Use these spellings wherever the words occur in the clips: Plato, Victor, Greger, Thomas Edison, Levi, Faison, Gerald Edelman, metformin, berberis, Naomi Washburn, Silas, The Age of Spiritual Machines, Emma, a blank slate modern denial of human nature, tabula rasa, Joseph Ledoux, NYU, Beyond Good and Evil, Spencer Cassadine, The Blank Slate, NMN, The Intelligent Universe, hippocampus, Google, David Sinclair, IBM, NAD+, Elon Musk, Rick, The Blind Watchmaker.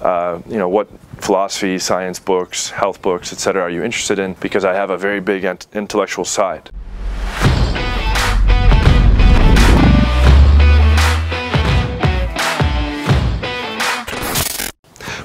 what philosophy, science books, health books, etc. are you interested in, because I have a very big intellectual side.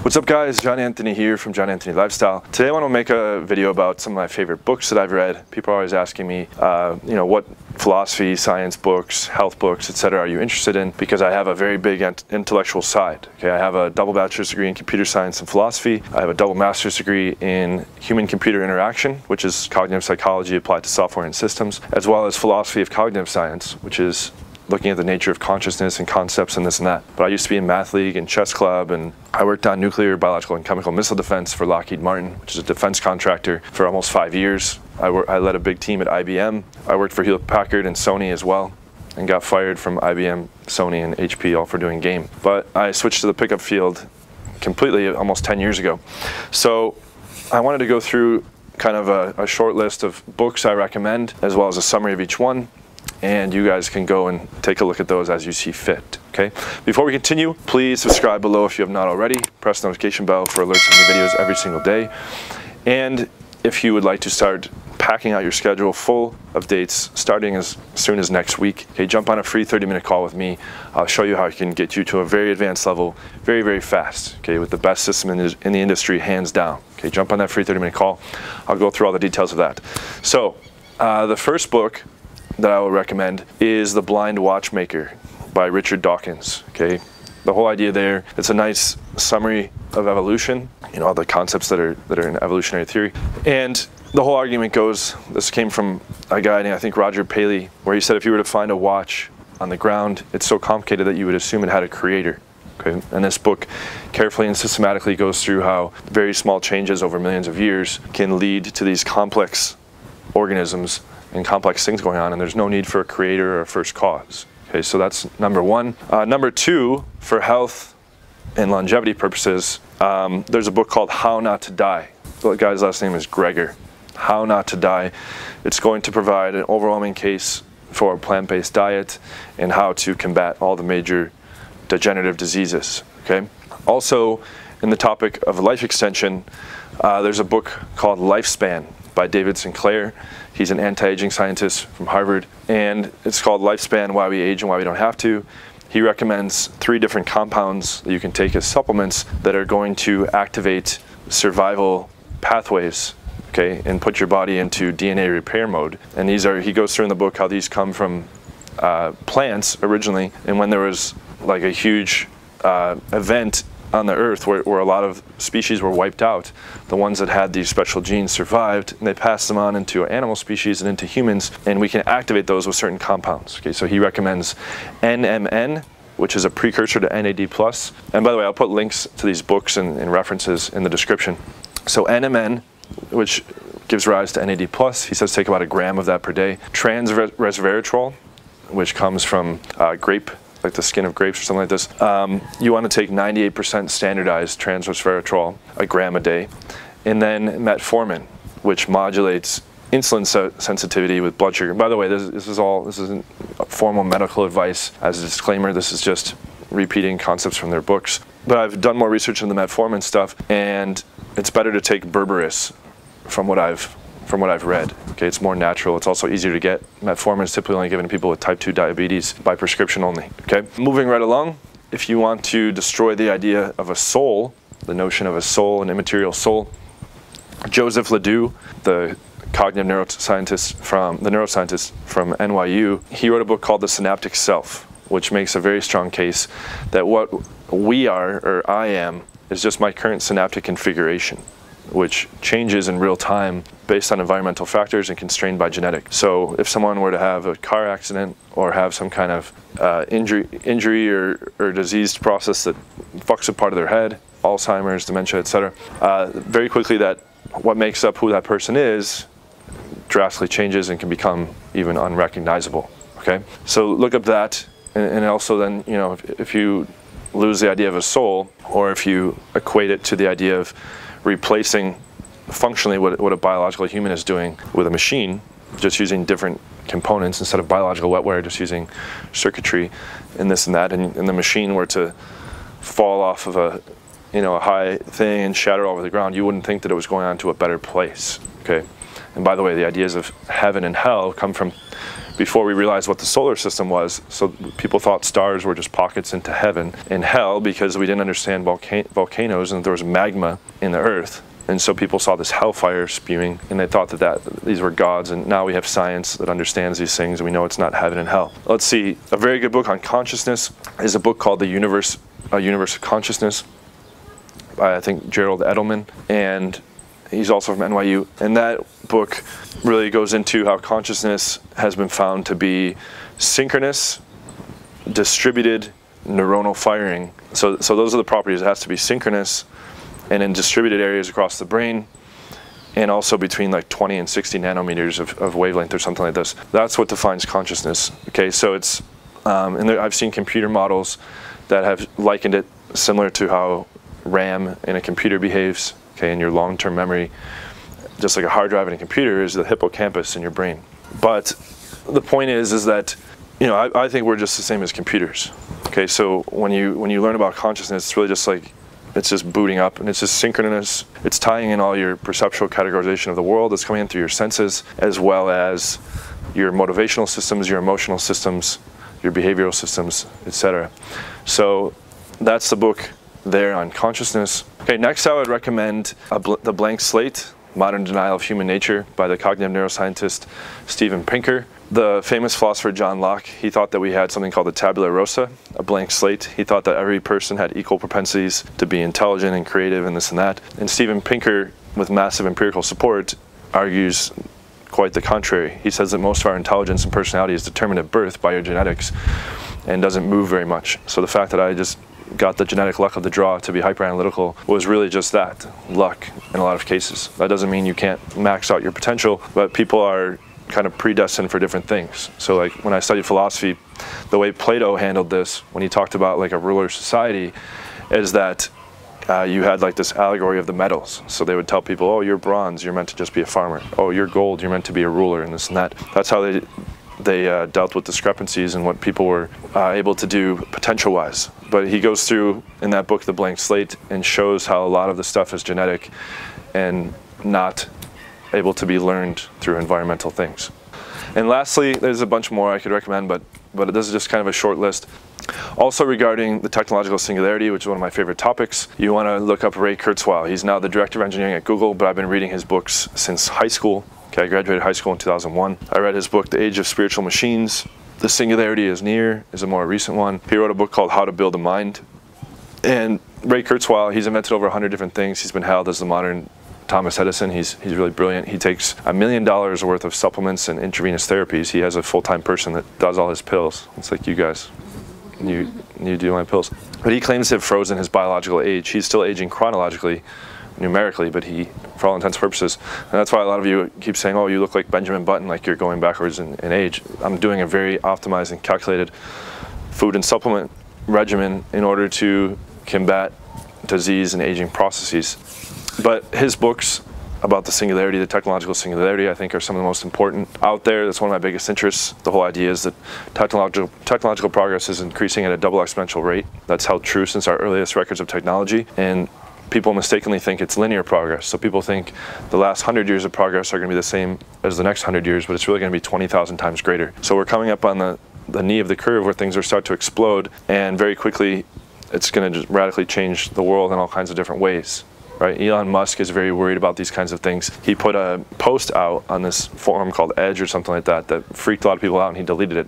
What's up guys, John Anthony here from John Anthony Lifestyle. Today I want to make a video about some of my favorite books that I've read. People are always asking me, what philosophy, science books, health books, etc. are you interested in, because I have a very big intellectual side. Okay, I have a double bachelor's degree in computer science and philosophy. I have a double master's degree in human-computer interaction, which is cognitive psychology applied to software and systems, as well as philosophy of cognitive science, which is looking at the nature of consciousness and concepts and this and that. But I used to be in math league and chess club, and I worked on nuclear, biological, and chemical missile defense for Lockheed Martin, which is a defense contractor, for almost 5 years. I led a big team at IBM. I worked for Hewlett Packard and Sony as well, and got fired from IBM, Sony, and HP all for doing game. But I switched to the pickup field completely almost 10 years ago. So I wanted to go through kind of a short list of books I recommend, as well as a summary of each one, and you guys can go and take a look at those as you see fit, okay? Before we continue, please subscribe below if you have not already. Press the notification bell for alerts of new videos every single day. And if you would like to start packing out your schedule full of dates starting as soon as next week, okay, jump on a free 30-minute call with me. I'll show you how I can get you to a very advanced level very, very fast, okay, with the best system in the industry, hands down. Okay, jump on that free 30-minute call. I'll go through all the details of that. So the first book that I would recommend is The Blind Watchmaker by Richard Dawkins, okay? The whole idea there, it's a nice summary of evolution, you know, all the concepts that are in evolutionary theory. And the whole argument goes, this came from a guy named, I think, Roger Paley, where he said if you were to find a watch on the ground, it's so complicated that you would assume it had a creator, okay? And this book carefully and systematically goes through how very small changes over millions of years can lead to these complex organisms and complex things going on, and there's no need for a creator or a first cause. Okay, so that's number one. Number two, for health and longevity purposes, there's a book called How Not to Die. The guy's last name is Greger. How Not to Die. It's going to provide an overwhelming case for a plant-based diet and how to combat all the major degenerative diseases. Okay. Also, in the topic of life extension, there's a book called Lifespan by David Sinclair. He's an anti-aging scientist from Harvard, and it's called Lifespan, Why We Age and Why We Don't Have To. He recommends 3 different compounds that you can take as supplements that are going to activate survival pathways, okay, and put your body into DNA repair mode. And these are, he goes through in the book how these come from plants originally, and when there was like a huge event on the earth where a lot of species were wiped out, the ones that had these special genes survived, and they passed them on into animal species and into humans, and we can activate those with certain compounds. Okay, so he recommends NMN, which is a precursor to NAD+. And by the way, I'll put links to these books and references in the description. So NMN, which gives rise to NAD+, he says take about 1 gram of that per day. Transresveratrol, which comes from grape, like the skin of grapes or something like this. You want to take 98% standardized transresveratrol, 1 gram a day. And then metformin, which modulates insulin sensitivity with blood sugar. By the way, this isn't formal medical advice. As a disclaimer, this is just repeating concepts from their books. But I've done more research on the metformin stuff, and it's better to take berberis from what I've read. Okay, it's more natural, it's also easier to get. Metformin is typically only given to people with type 2 diabetes by prescription only, okay? Moving right along, if you want to destroy the idea of a soul, the notion of a soul, an immaterial soul, Joseph Ledoux, the cognitive neuroscientist from NYU, he wrote a book called The Synaptic Self, which makes a very strong case that what we are, or I am, is just my current synaptic configuration, which changes in real time based on environmental factors and constrained by genetics. So if someone were to have a car accident or have some kind of injury or disease process that fucks a part of their head, Alzheimer's, dementia, etc., very quickly that what makes up who that person is drastically changes and can become even unrecognizable, okay? So look up that, and also then, you know, if you lose the idea of a soul, or if you equate it to the idea of replacing functionally what a biological human is doing with a machine, just using different components instead of biological wetware, just using circuitry and this and that, and the machine were to fall off of you know, a high thing and shattered all over the ground, you wouldn't think that it was going on to a better place, okay? And by the way, the ideas of heaven and hell come from before we realized what the solar system was. So people thought stars were just pockets into heaven and hell because we didn't understand volcanoes and there was magma in the earth. And so people saw this hellfire spewing and they thought that, these were gods, and now we have science that understands these things and we know it's not heaven and hell. Let's see, a very good book on consciousness is a book called The Universe of Consciousness by, I think, Gerald Edelman, and he's also from NYU. And that book really goes into how consciousness has been found to be synchronous, distributed, neuronal firing. So those are the properties. It has to be synchronous and in distributed areas across the brain, and also between like 20 and 60 nanometers of wavelength or something like this. That's what defines consciousness. Okay, so it's, and there, I've seen computer models that have likened it similar to how RAM in a computer behaves, okay, in your long-term memory. Just like a hard drive in a computer is the hippocampus in your brain. But the point is that, you know, I think we're just the same as computers. Okay, so when you learn about consciousness, it's really just like, it's just booting up and it's just synchronous. It's tying in all your perceptual categorization of the world that's coming in through your senses, as well as your motivational systems, your emotional systems, your behavioral systems, etc. So that's the book there on consciousness. Okay, next I would recommend The Blank Slate, Modern Denial of Human Nature by the cognitive neuroscientist Steven Pinker. The famous philosopher John Locke, he thought that we had something called the tabula rasa, a blank slate. He thought that every person had equal propensities to be intelligent and creative and this and that. And Steven Pinker, with massive empirical support, argues quite the contrary. He says that most of our intelligence and personality is determined at birth by your genetics and doesn't move very much. So the fact that I just got the genetic luck of the draw to be hyperanalytical was really just that, luck in a lot of cases. That doesn't mean you can't max out your potential, but people are kind of predestined for different things. So like when I studied philosophy, the way Plato handled this, when he talked about like a ruler society, is that you had like this allegory of the metals. So they would tell people, oh, you're bronze, you're meant to just be a farmer. Oh, you're gold, you're meant to be a ruler, and this and that. That's how they dealt with discrepancies and what people were able to do potential-wise. But he goes through in that book, The Blank Slate, and shows how a lot of the stuff is genetic and not able to be learned through environmental things. And lastly, there's a bunch more I could recommend, but this is just kind of a short list. Also regarding the technological singularity, which is one of my favorite topics, you want to look up Ray Kurzweil. He's now the director of engineering at Google, but I've been reading his books since high school. Okay, I graduated high school in 2001. I read his book, The Age of Spiritual Machines. The Singularity is Near is a more recent one. He wrote a book called How to Build a Mind. And Ray Kurzweil, he's invented over 100 different things. He's been hailed as the modern Thomas Edison. He's really brilliant. He takes $1 million worth of supplements and intravenous therapies. He has a full-time person that does all his pills. It's like you guys. You do my pills. But he claims to have frozen his biological age. He's still aging chronologically, numerically, but he, for all intents and purposes, and that's why a lot of you keep saying, oh, you look like Benjamin Button, like you're going backwards in age. I'm doing a very optimized and calculated food and supplement regimen in order to combat disease and aging processes. But his books about the singularity, the technological singularity, I think are some of the most important out there. That's one of my biggest interests. The whole idea is that technological progress is increasing at a double exponential rate. That's held true since our earliest records of technology. And people mistakenly think it's linear progress. So people think the last 100 years of progress are going to be the same as the next 100 years, but it's really going to be 20,000 times greater. So we're coming up on the knee of the curve where things will start to explode, and very quickly it's going to just radically change the world in all kinds of different ways. Right? Elon Musk is very worried about these kinds of things. He put a post out on this forum called Edge or something like that that freaked a lot of people out, and he deleted it.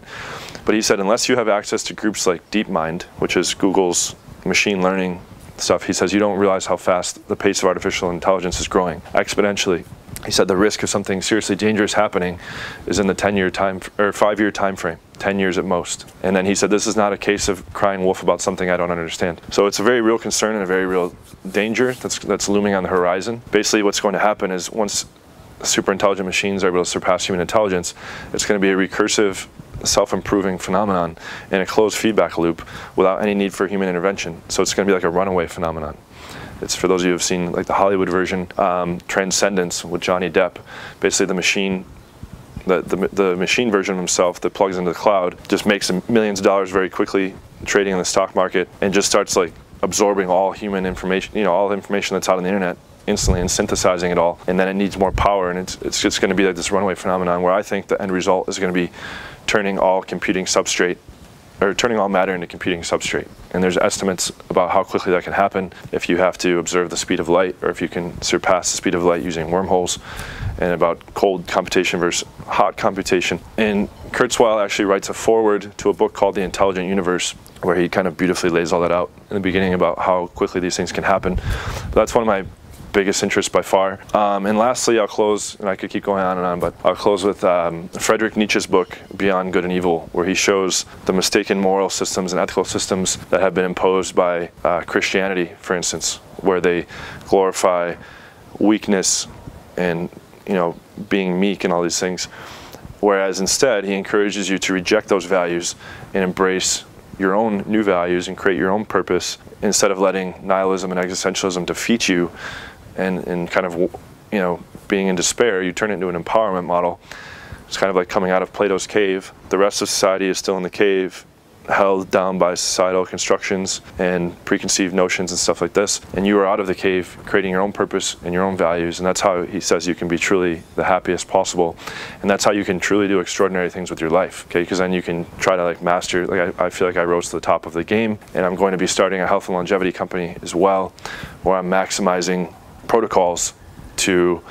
But he said, unless you have access to groups like DeepMind, which is Google's machine learning stuff, he says, you don't realize how fast the pace of artificial intelligence is growing exponentially. He said the risk of something seriously dangerous happening is in the 10-year time, or 5-year time frame, 10 years at most. And then he said, this is not a case of crying wolf about something I don't understand. So it's a very real concern and a very real danger that's looming on the horizon. Basically what's going to happen is once super intelligent machines are able to surpass human intelligence, it's going to be a recursive, self-improving phenomenon in a closed feedback loop without any need for human intervention. So it's going to be like a runaway phenomenon. It's, for those of you who have seen like the Hollywood version, Transcendence with Johnny Depp. Basically the machine, the machine version of himself that plugs into the cloud just makes millions of dollars very quickly trading in the stock market and just starts like absorbing all human information, you know, all the information that's out on the internet instantly and synthesizing it all, and then it needs more power, and it's just going to be like this runaway phenomenon where I think the end result is going to be turning all computing substrate, or turning all matter into computing substrate. And there's estimates about how quickly that can happen if you have to observe the speed of light, or if you can surpass the speed of light using wormholes, and about cold computation versus hot computation. And Kurzweil actually writes a foreword to a book called The Intelligent Universe, where he kind of beautifully lays all that out in the beginning about how quickly these things can happen. But that's one of my biggest interest by far. And lastly, I'll close, and I could keep going on and on, but I'll close with Friedrich Nietzsche's book, Beyond Good and Evil, where he shows the mistaken moral systems and ethical systems that have been imposed by Christianity, for instance, where they glorify weakness and, you know, being meek and all these things. Whereas instead, he encourages you to reject those values and embrace your own new values and create your own purpose, instead of letting nihilism and existentialism defeat you. And kind of, you know, being in despair, you turn it into an empowerment model. It's kind of like coming out of Plato's cave. The rest of society is still in the cave, held down by societal constructions and preconceived notions and stuff like this. And you are out of the cave, creating your own purpose and your own values. And that's how he says you can be truly the happiest possible. And that's how you can truly do extraordinary things with your life, okay? Because then you can try to like master, like I feel like I rose to the top of the game, and I'm going to be starting a health and longevity company as well, where I'm maximizing protocols to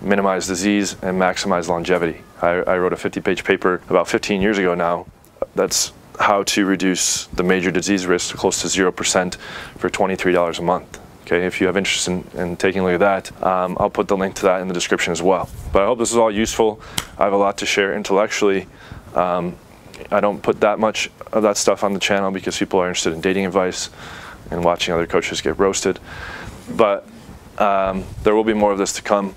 minimize disease and maximize longevity. I wrote a 50-page paper about 15 years ago now. That's how to reduce the major disease risk to close to 0% for $23 a month. Okay, if you have interest in taking a look at that, I'll put the link to that in the description as well. But I hope this is all useful. I have a lot to share intellectually. I don't put that much of that stuff on the channel because people are interested in dating advice and watching other coaches get roasted. But there will be more of this to come.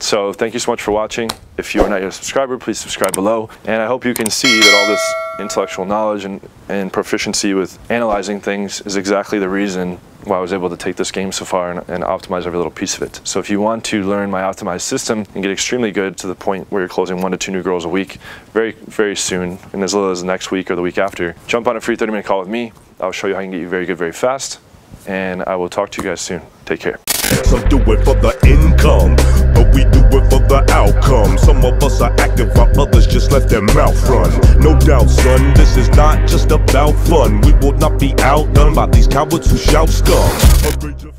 So thank you so much for watching. If you are not yet a subscriber, please subscribe below. And I hope you can see that all this intellectual knowledge and proficiency with analyzing things is exactly the reason why I was able to take this game so far and optimize every little piece of it. So if you want to learn my optimized system and get extremely good to the point where you're closing 1 to 2 new girls a week very, very soon, and as little as next week or the week after, jump on a free 30-minute call with me. I'll show you how I can get you very good very fast. And I will talk to you guys soon. Take care. Some do it for the income, but we do it for the outcome. Some of us are active while others just let their mouth run. No doubt, son, this is not just about fun. We will not be outdone by these cowards who shout stuff.